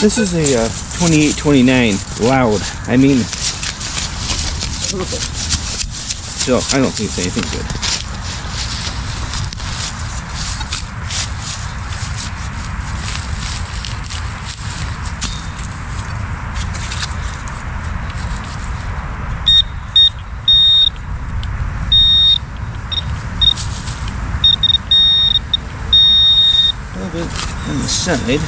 This is a 2829 loud. I mean, so I don't think it's anything good. A little bit on the side.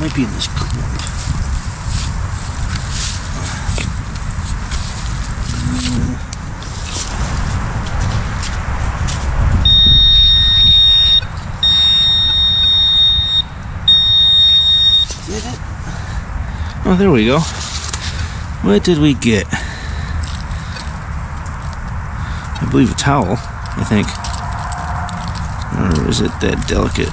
Might be in this clump. Is that it? Oh, there we go. What did we get? I believe a towel, I think. Or is it that delicate?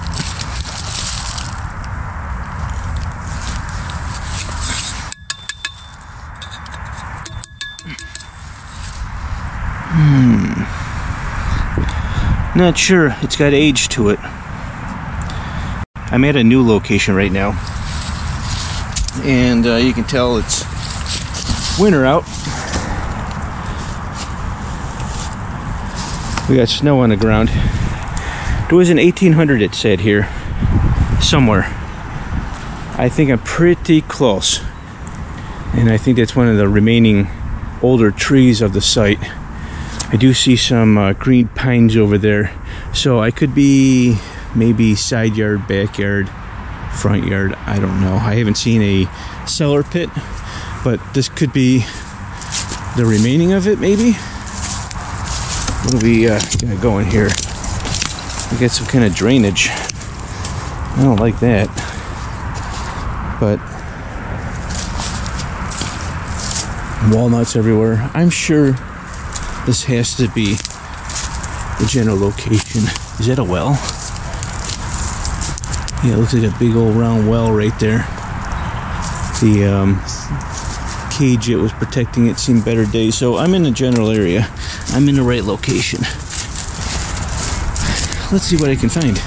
Not sure, it's got age to it. I'm at a new location right now, and you can tell it's winter out. We got snow on the ground. It was in 1800, it said here, somewhere. I think I'm pretty close, and I think that's one of the remaining older trees of the site. I do see some green pines over there, so I could be maybe side yard, backyard, front yard, I don't know. I haven't seen a cellar pit, but this could be the remaining of it maybe. What are we gonna go in here? We got some kind of drainage. I don't like that, but walnuts everywhere. I'm sure this has to be the general location. Is that a well? Yeah, it looks like a big old round well right there. The cage it was protecting it seen better days. So I'm in the general area. I'm in the right location. Let's see what I can find.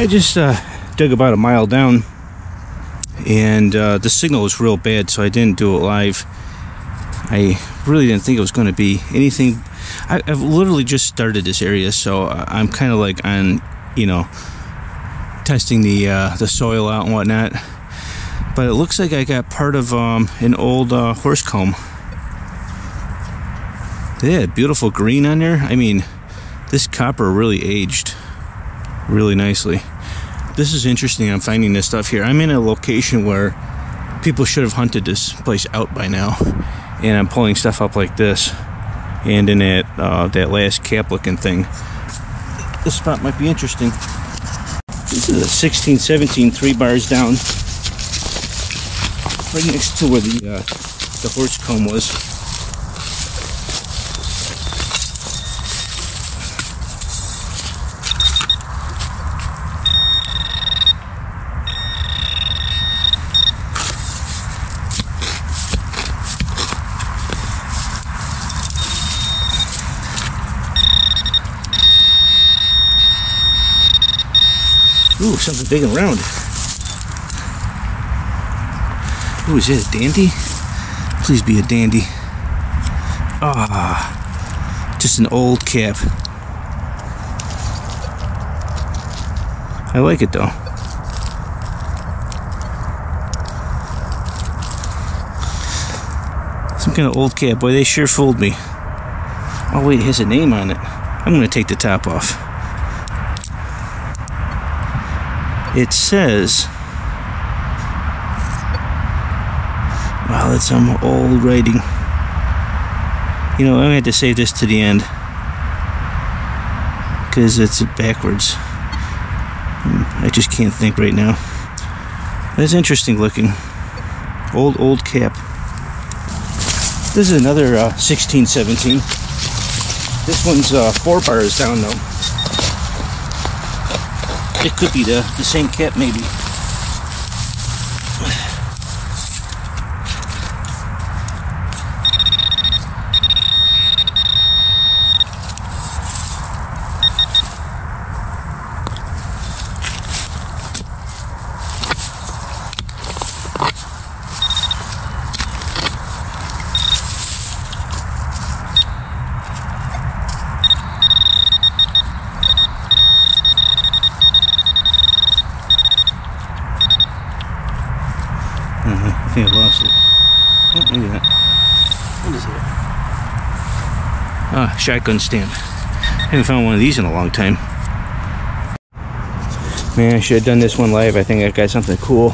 I just dug about a mile down, and the signal was real bad, so I didn't do it live. I really didn't think it was going to be anything. I've literally just started this area, so I'm kind of like on, you know, testing the soil out and whatnot. But it looks like I got part of an old horse comb. They had beautiful green on there. I mean, this copper really aged really nicely. This is interesting. I'm finding this stuff here. I'm in a location where people should have hunted this place out by now, and I'm pulling stuff up like this. And in that last cap looking thing, this spot might be interesting. This is a 1617, 3 bars down, right next to where the horse comb was. Ooh, something big and round. Ooh, is that a dandy? Please be a dandy. Ah, just an old cap. I like it though. Some kind of old cap. Boy, they sure fooled me. Oh wait, it has a name on it. I'm gonna take the top off. It says, wow, that's some old writing. You know, I'm gonna have to save this to the end because it's backwards. I just can't think right now. That's interesting looking. Old cap. This is another 1617. This one's 4 bars down though. It could be the same cap maybe. I think I lost it. Oh, look at that. What is it? Ah, shotgun stand. I haven't found one of these in a long time. Man, I should have done this one live. I think I got something cool.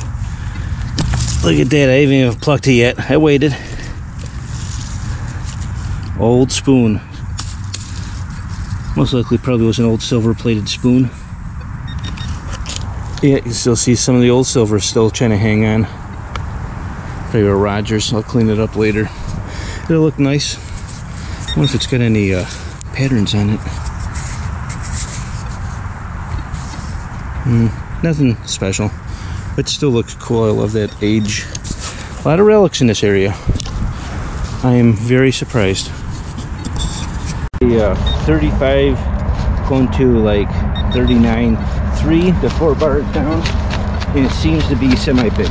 Look at that. I haven't even plucked it yet. I waited. Old spoon. Most likely probably was an old silver-plated spoon. Yeah, you can still see some of the old silver still trying to hang on. Probably a Rogers. I'll clean it up later. It'll look nice. I wonder if it's got any patterns on it. Nothing special, but still looks cool. I love that age. A lot of relics in this area. I am very surprised. The 35 going to like 39.3. The 4 bars down, and it seems to be semi-big.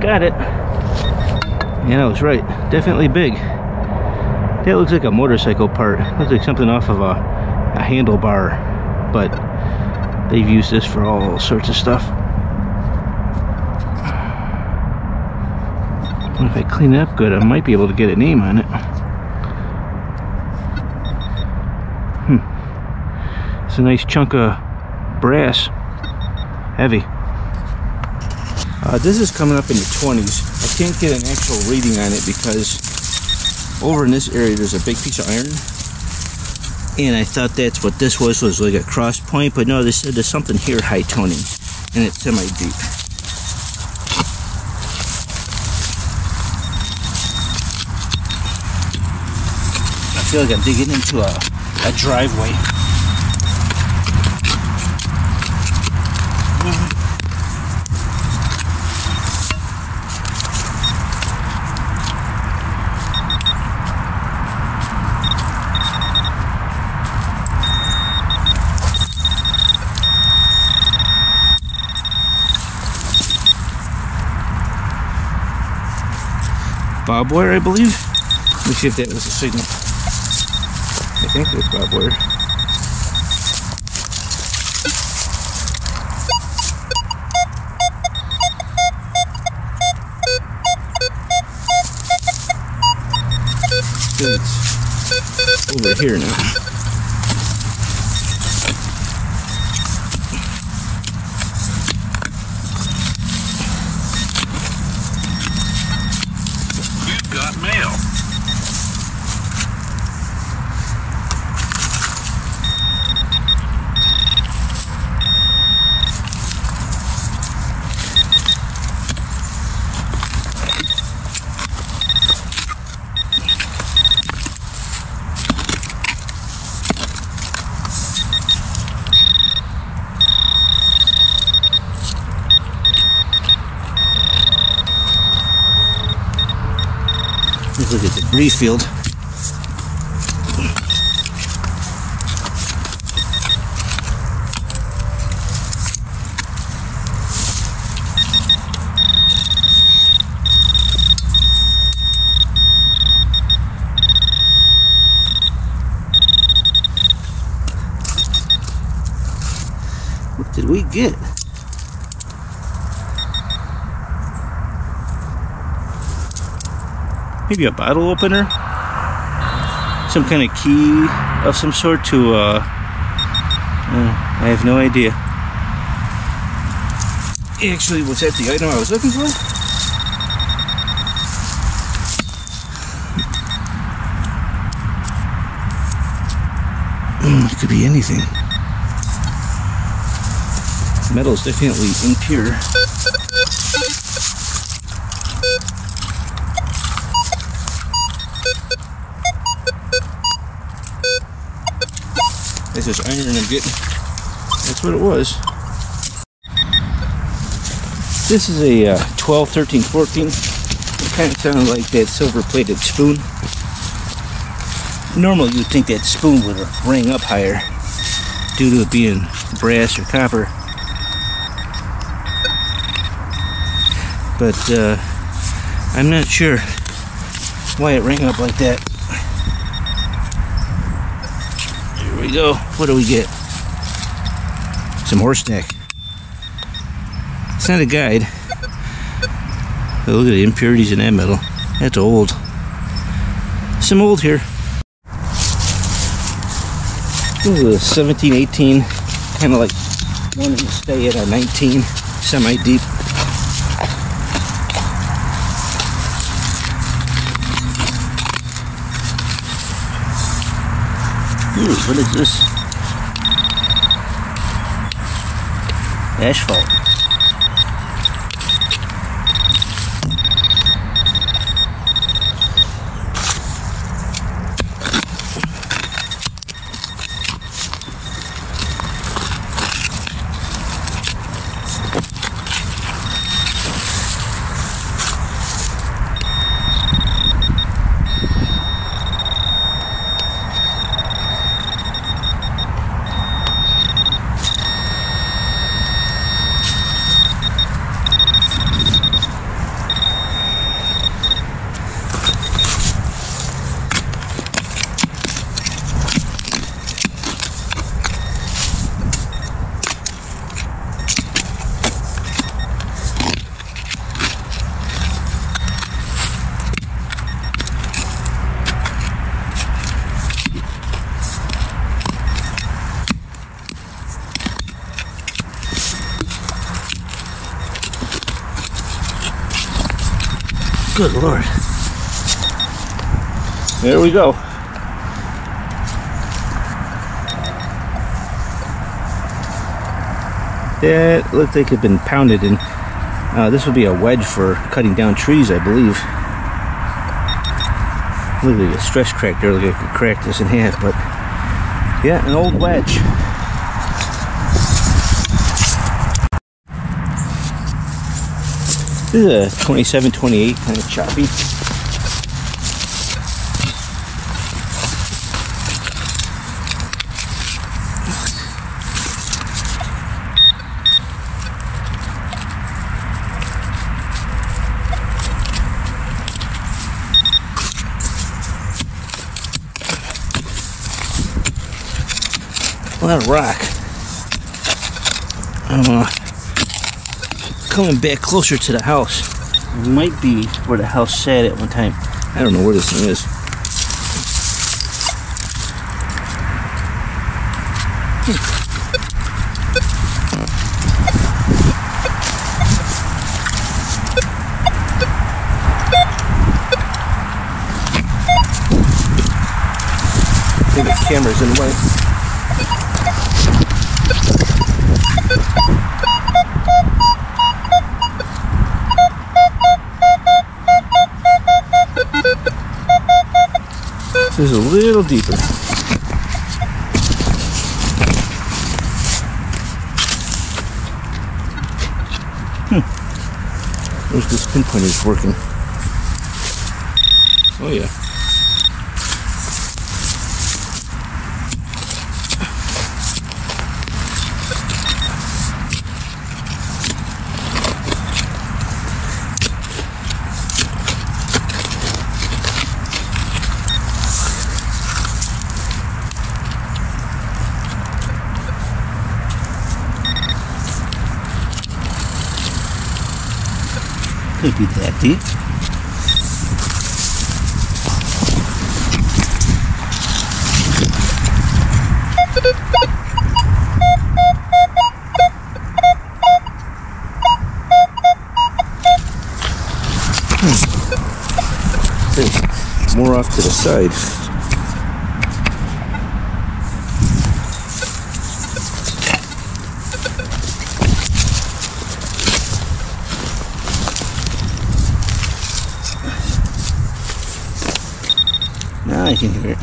Got it. Yeah, I was right. Definitely big. That looks like a motorcycle part. Looks like something off of a handlebar, but they've used this for all sorts of stuff. Well, if I clean it up good, I might be able to get a name on it. It's a nice chunk of brass. Heavy. This is coming up in the 20s. I can't get an actual reading on it because over in this area there's a big piece of iron, and I thought that's what this was like a cross point, but no, they said there's something here high toning, and it's semi-deep. I feel like I'm digging into a driveway. Bob wire, I believe. Let me see if that was a signal. I think it was bob wire. It's over here now. Let's look at the debris field. What did we get? Maybe a bottle opener, some kind of key of some sort to I have no idea. Actually, was that the item I was looking for? It could be anything. Metal's definitely impure. It's just iron I'm getting. That's what it was. This is a 12, 13, 14. It kind of sounded like that silver-plated spoon. Normally you'd think that spoon would ring up higher due to it being brass or copper. But I'm not sure why it rang up like that. Here we go. What do we get? Some horseneck. It's not a guide. But look at the impurities in that metal. That's old. Some old here. This is a 17, 18, kind of like wanting to stay at a 19, semi-deep. Ooh, what is this? Asphalt. Good Lord. There we go. That looked like it had been pounded in. This would be a wedge for cutting down trees, I believe. Look at the stress crack there. Look, I could crack this in half, but yeah, an old wedge. This is a 27, 28, kind of choppy. Well, that rock. Coming back closer to the house. It might be where the house sat at one time. I don't know where this thing is. I think the camera's in the way. This is a little deeper. Where's this pinpoint is working? Oh yeah. Could be that deep. More off to the side. I can hear it.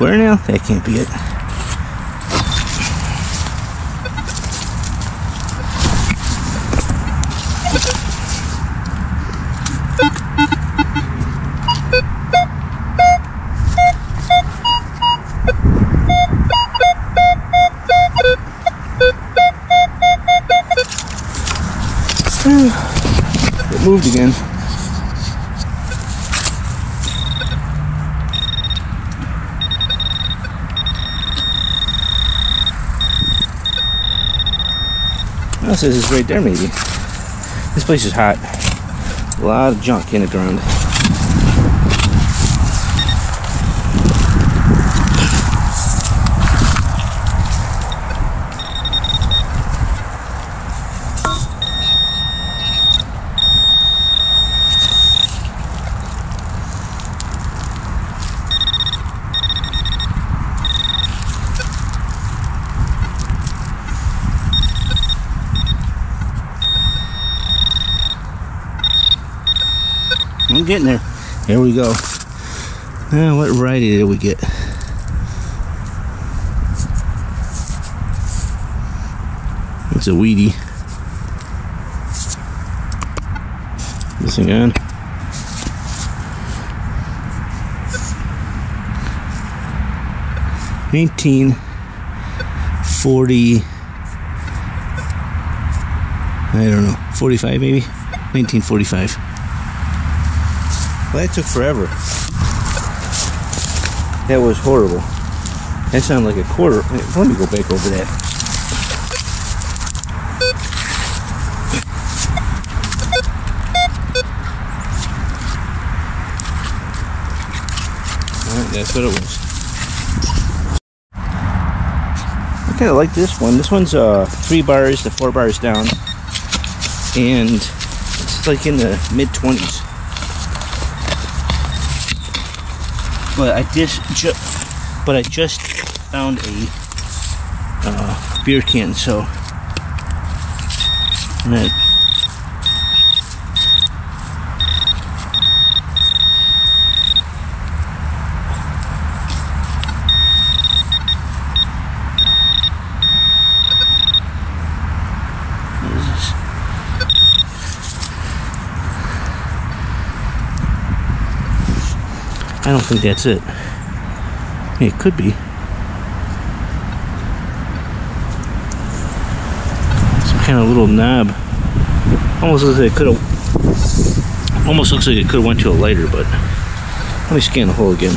Where now? That can't be it. It moved again. It says it's right there, maybe. This place is hot. A lot of junk in the ground. I'm getting there. Here we go. Now, what variety did we get? It's a weedy. This thing on. I don't know, 45 maybe? 1945. Well, that took forever. That was horrible. That sounded like a quarter. Let me go back over that. Alright, that's what it was. I kind of like this one. This one's 3 bars to 4 bars down. And it's like in the mid-20s. But I just found a beer can, so I'm gonna I don't think that's it. It could be. Some kind of little knob. Almost looks like it could have. Almost looks like it could have went to a lighter, but let me scan the hole again.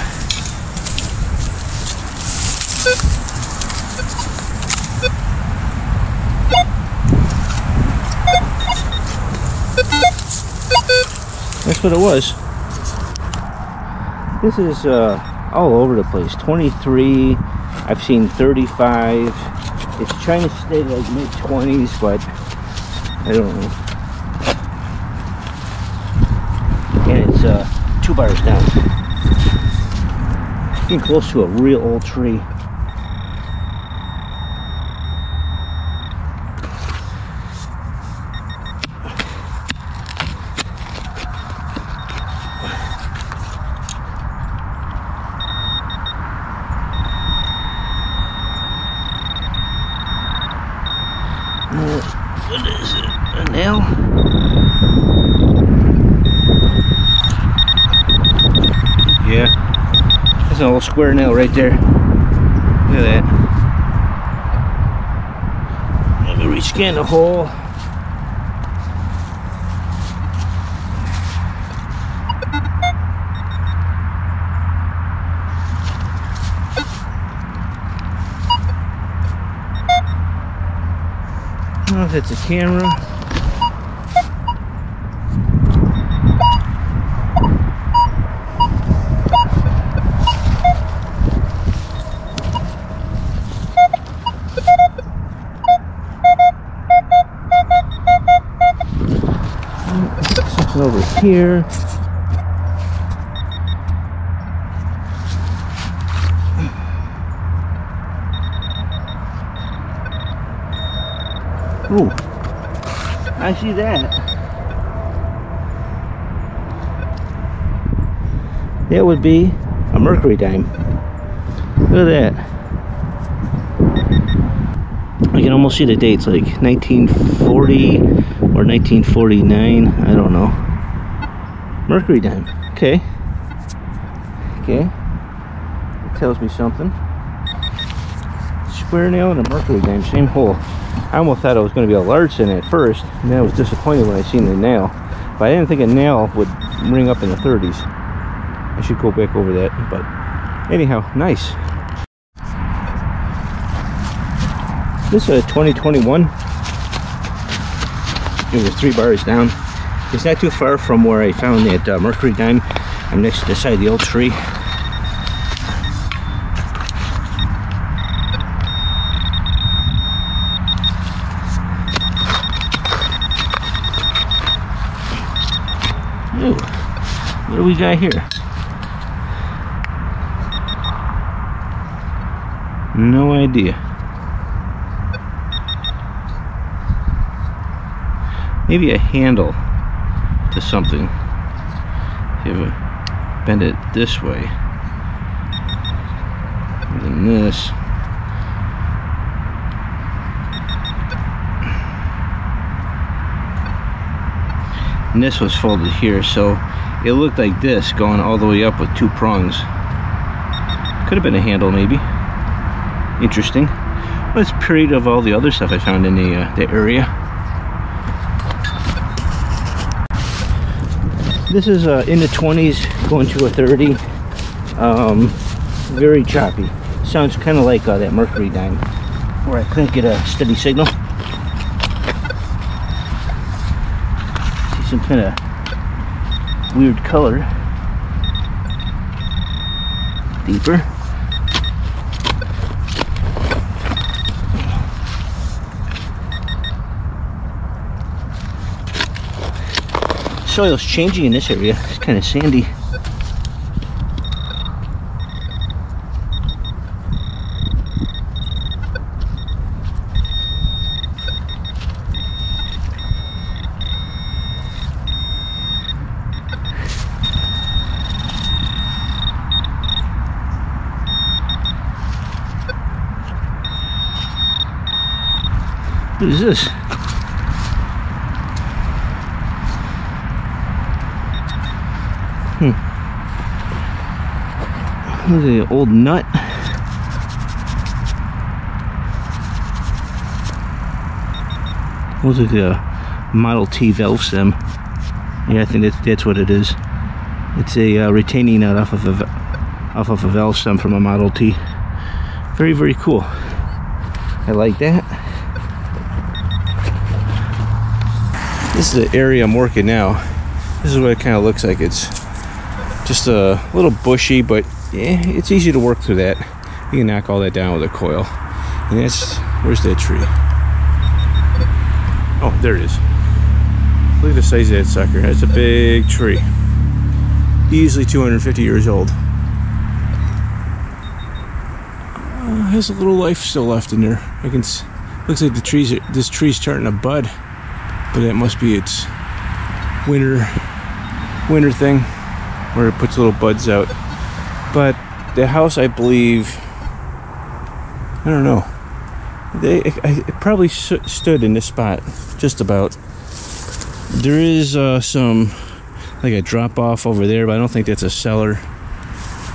That's what it was. This is all over the place. 23, I've seen 35. It's trying to stay like mid-20s, but I don't know. And it's 2 bars down. Getting close to a real old tree. What is it? A nail? Yeah. That's an old square nail right there. Look at that. Let me re-scan the hole. I don't know if that's a camera. here. Ooh, I see that. That would be a mercury dime. Look at that. I can almost see the dates, like 1940 or 1949. I don't know. Mercury dime. Okay. Okay. That tells me something. Square nail and a mercury dime, same hole. I almost thought it was going to be a large cent at first, and I was disappointed when I seen the nail. But I didn't think a nail would ring up in the 30s. I should go back over that, but anyhow, nice. This is a 2021. It was 3 bars down. It's not too far from where I found that mercury dime. I'm next to the side of the old tree. Ooh, what do we got here? No idea. Maybe a handle to something. If I bend it this way, and then this. And this was folded here, so it looked like this going all the way up with 2 prongs. Could have been a handle, maybe. Interesting. Well, it's period of all the other stuff I found in the area. This is in the 20s going to a 30. Very choppy. Sounds kind of like that mercury dime, where I couldn't get a steady signal. Some kind of weird color. Deeper. Soil's changing in this area. It's kind of sandy. What is this? This is an old nut. Looks like a Model T valve stem. Yeah, I think that's what it is. It's a retaining nut off of a valve stem from a Model T. Very, very cool. I like that. This is the area I'm working now. This is what it kind of looks like. It's just a little bushy, but yeah, it's easy to work through that. You can knock all that down with a coil. And that's, where's that tree? Oh, there it is. Look at the size of that sucker. That's a big tree. Easily 250 years old. Has a little life still left in there. I can. Looks like this tree's starting to bud. But that must be its winter thing, where it puts little buds out. But the house, I believe, I don't know. It probably stood in this spot, just about. There is some, like a drop off over there, but I don't think that's a cellar.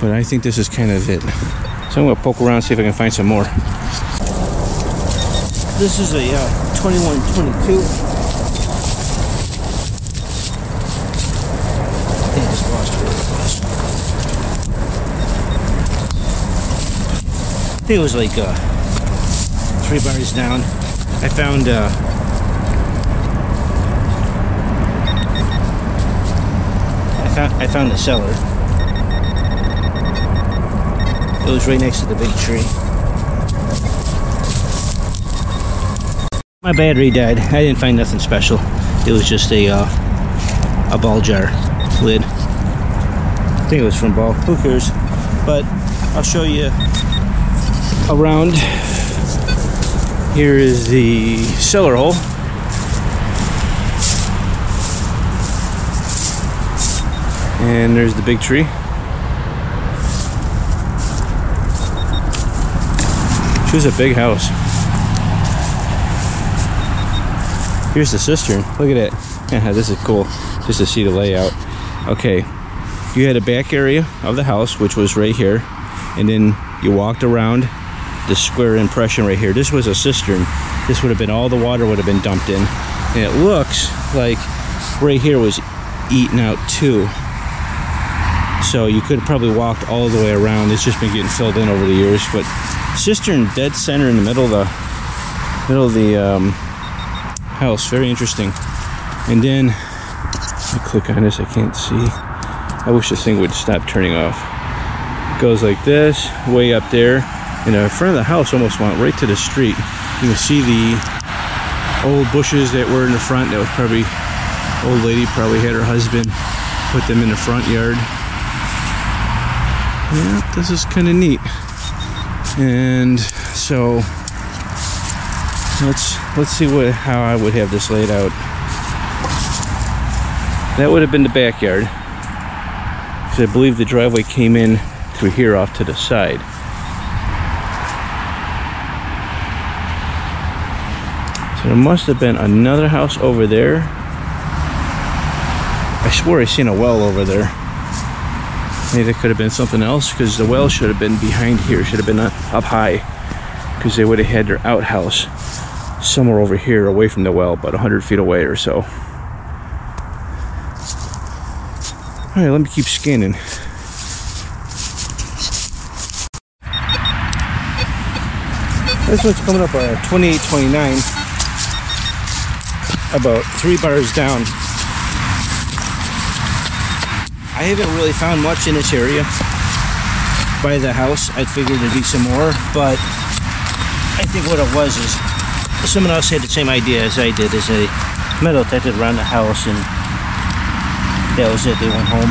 But I think this is kind of it. So I'm gonna poke around and see if I can find some more. This is a 2122. I think it was like 3 bars down. I found I found the cellar. It was right next to the big tree. My battery died. I didn't find nothing special. It was just a a ball jar lid. I think it was from Ball. Who cares? But I'll show you around. Here is the cellar hole. And there's the big tree. She was a big house. Here's the cistern. Look at it. This is cool, just to see the layout. Okay, you had a back area of the house, which was right here. And then you walked around the square impression right here. This was a cistern. This would have been, all the water would have been dumped in. And it looks like right here was eaten out too. So you could have probably walked all the way around. It's just been getting filled in over the years. But cistern dead center in the middle of the house. Very interesting. And then I click on this, I can't see. I wish this thing would stop turning off. It goes like this, way up there. And the front of the house almost went right to the street. You can see the old bushes that were in the front. That was probably, old lady probably had her husband put them in the front yard. Yeah, this is kind of neat. And so let's see how I would have this laid out. That would have been the backyard, because I believe the driveway came in through here off to the side. So there must have been another house over there. I swore I seen a well over there. Maybe that could have been something else, because the well should have been behind here, should have been up high, because they would have had their outhouse somewhere over here away from the well, about 100 feet away or so. All right, let me keep scanning. This one's coming up at 2829, about 3 bars down. I haven't really found much in this area by the house. I figured there'd be some more, but I think what it was is someone else had the same idea as I did, as a metal detected around the house, and that was it. They went home.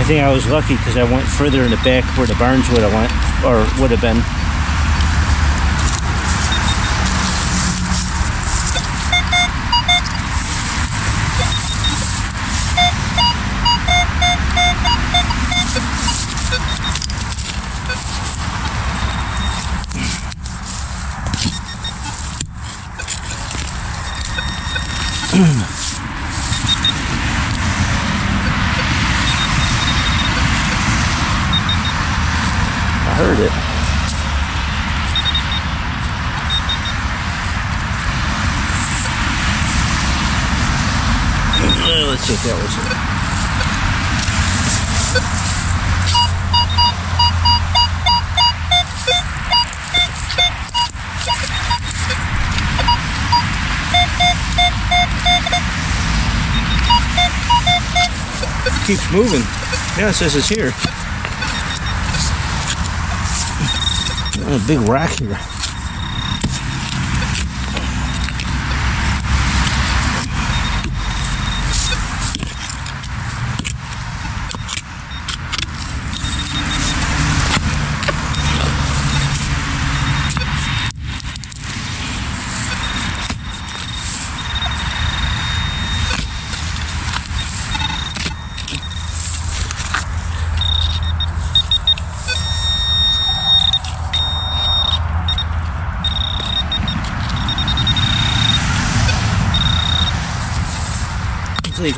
I think I was lucky because I went further in the back where the barns would have went, or would have been. I heard it. Well, let's see if that was it. Keeps moving. Yeah, it says it's here. A big rock here.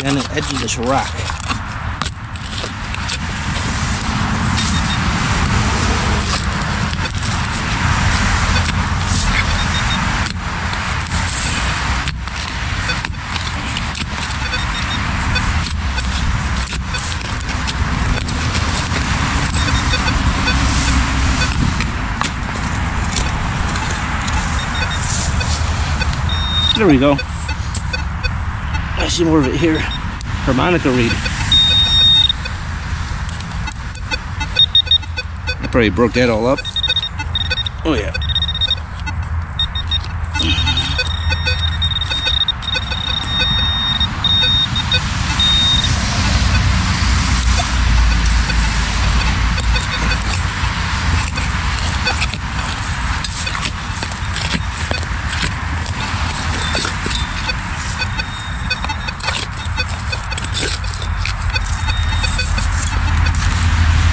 On the edge of this rock. There we go. I see more of it here. Harmonica reed. I probably broke that all up. Oh yeah.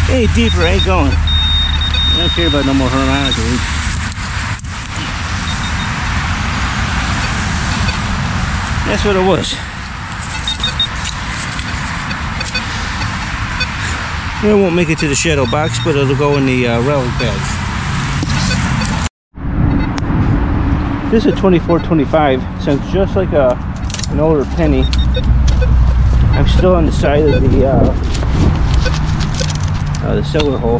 Any deeper ain't going. I don't care about no more harmonica. That's what it was. It won't make it to the shadow box, but it'll go in the relic bags. This is a 24-25, sounds just like an older penny. I'm still on the side of the cellar hole.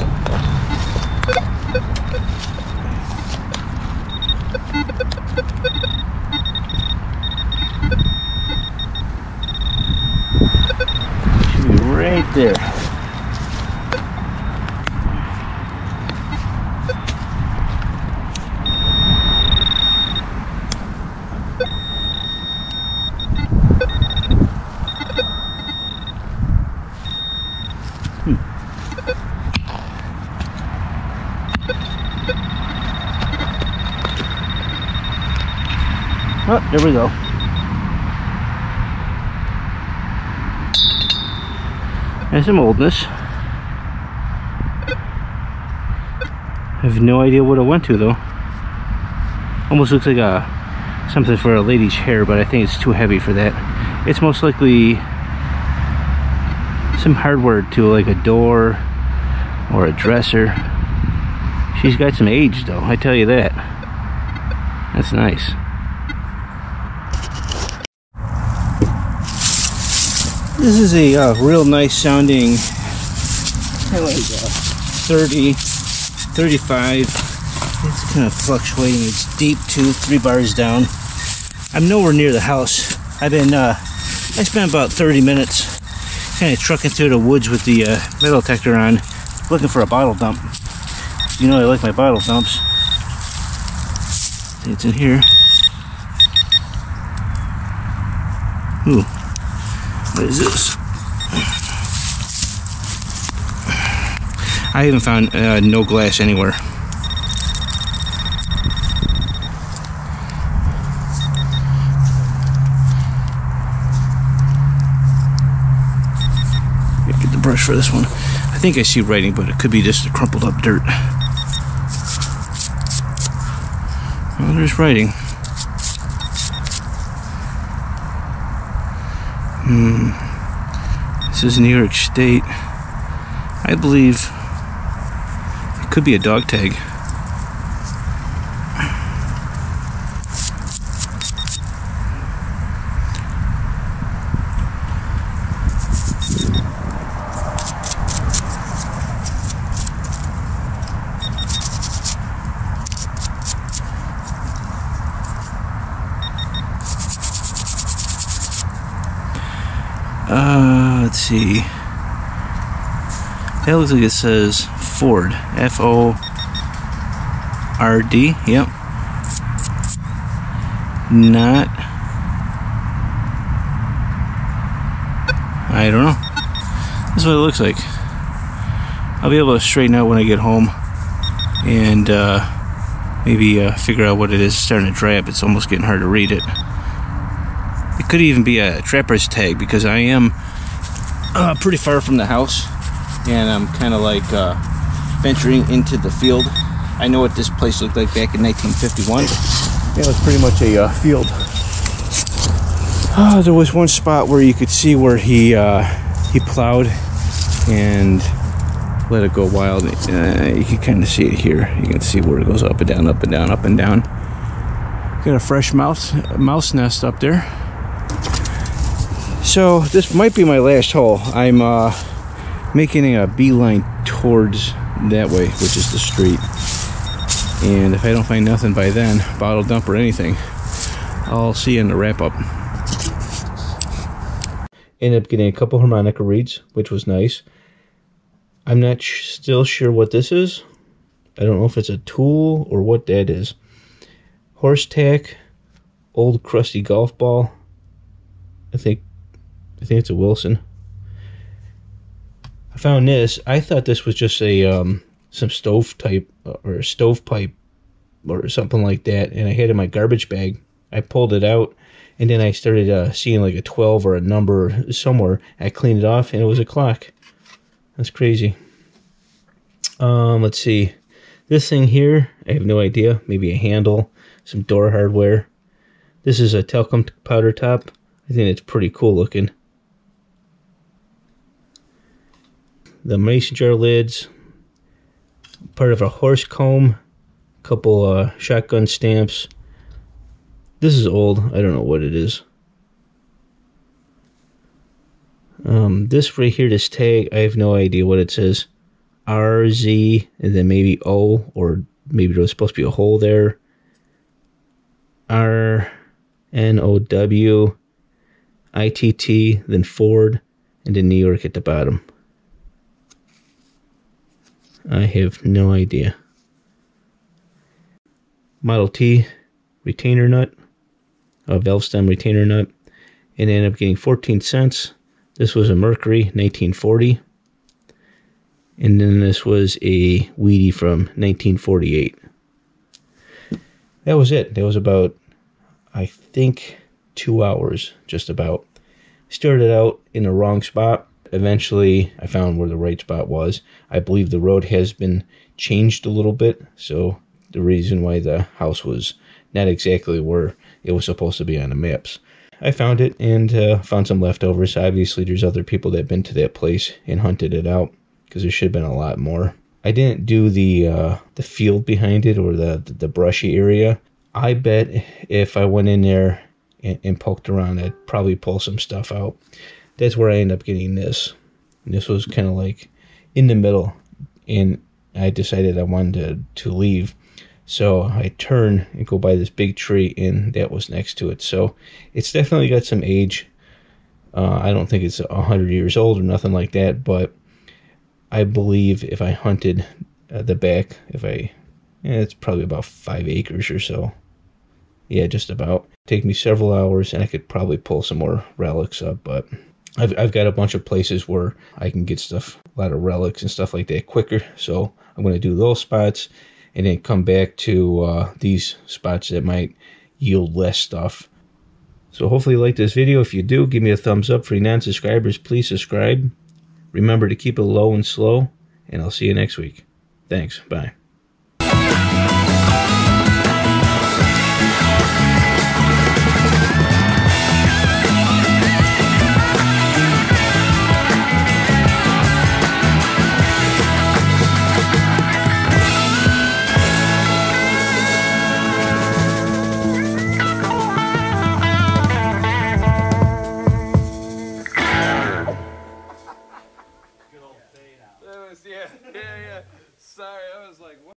Should be right there. Oh, there we go. And some oldness. I have no idea what it went to though. Almost looks like something for a lady's hair, but I think it's too heavy for that. It's most likely some hardware to like a door or a dresser. She's got some age though, I tell you that. That's nice. This is a real nice sounding 30, 35. It's kind of fluctuating. It's deep too, 3 bars down. I'm nowhere near the house. I spent about 30 minutes kind of trucking through the woods with the metal detector on, looking for a bottle dump. You know I like my bottle dumps. It's in here. Ooh. What is this? I haven't found no glass anywhere. Get the brush for this one. I think I see writing, but it could be just crumpled up dirt. Well, there's writing. This is New York State. I believe it could be a dog tag. Let's see. That looks like it says Ford. F-O-R-D. Yep. Not. I don't know. This is what it looks like. I'll be able to straighten out when I get home and maybe figure out what it is. It's starting to drab. It's almost getting hard to read it. It could even be a trapper's tag because I am pretty far from the house and I'm kind of like venturing into the field. I know what this place looked like back in 1951. Yeah, it was pretty much a field. There was one spot where you could see where he plowed and let it go wild. You can kind of see it here. You can see where it goes up and down, up and down, up and down. Got a fresh mouse nest up there. So this might be my last hole. I'm making a beeline towards that way, which is the street. And if I don't find nothing by then, bottle dump or anything, I'll see you in the wrap up. Ended up getting a couple harmonica reeds, which was nice. I'm not still sure what this is. I don't know if it's a tool or what that is. Horse tack, old crusty golf ball. I think it's a Wilson. I found this. I thought this was just a some stove type or a stovepipe or something like that, and I had it in my garbage bag. I pulled it out, and then I started seeing like a 12 or a number somewhere. I cleaned it off, and it was a clock. That's crazy. Let's see. This thing here, I have no idea. Maybe a handle, some door hardware. This is a talcum powder top. I think it's pretty cool looking. The mason jar lids, part of a horse comb, a couple shotgun stamps. This is old. I don't know what it is. This right here, this tag, I have no idea what it says. RZ, and then maybe O, or maybe there was supposed to be a hole there. RNOW, ITT, then Ford, and then New York at the bottom. I have no idea. Model T retainer nut, a valve stem retainer nut, and I ended up getting 14 cents. This was a Mercury 1940. And then this was a Wheatie from 1948. That was it. That was about, I think, 2 hours, just about. Started out in the wrong spot. Eventually, I found where the right spot was. I believe the road has been changed a little bit. So the reason why the house was not exactly where it was supposed to be on the maps. I found it and found some leftovers. Obviously, there's other people that have been to that place and hunted it out, because there should have been a lot more. I didn't do the field behind it, or the brushy area. I bet if I went in there and poked around, I'd probably pull some stuff out. That's where I ended up getting this. And this was kind of like in the middle, and I decided I wanted to leave. So I turn and go by this big tree, and that was next to it. So it's definitely got some age. I don't think it's 100 years old or nothing like that, but I believe if I hunted the back, it's probably about 5 acres or so. Yeah, just about. Take me several hours, and I could probably pull some more relics up, but I've got a bunch of places where I can get stuff, a lot of relics and stuff like that quicker, so I'm going to do those spots, and then come back to these spots that might yield less stuff. So hopefully you like this video. If you do, give me a thumbs up. For your non-subscribers, please subscribe. Remember to keep it low and slow, and I'll see you next week. Thanks. Bye.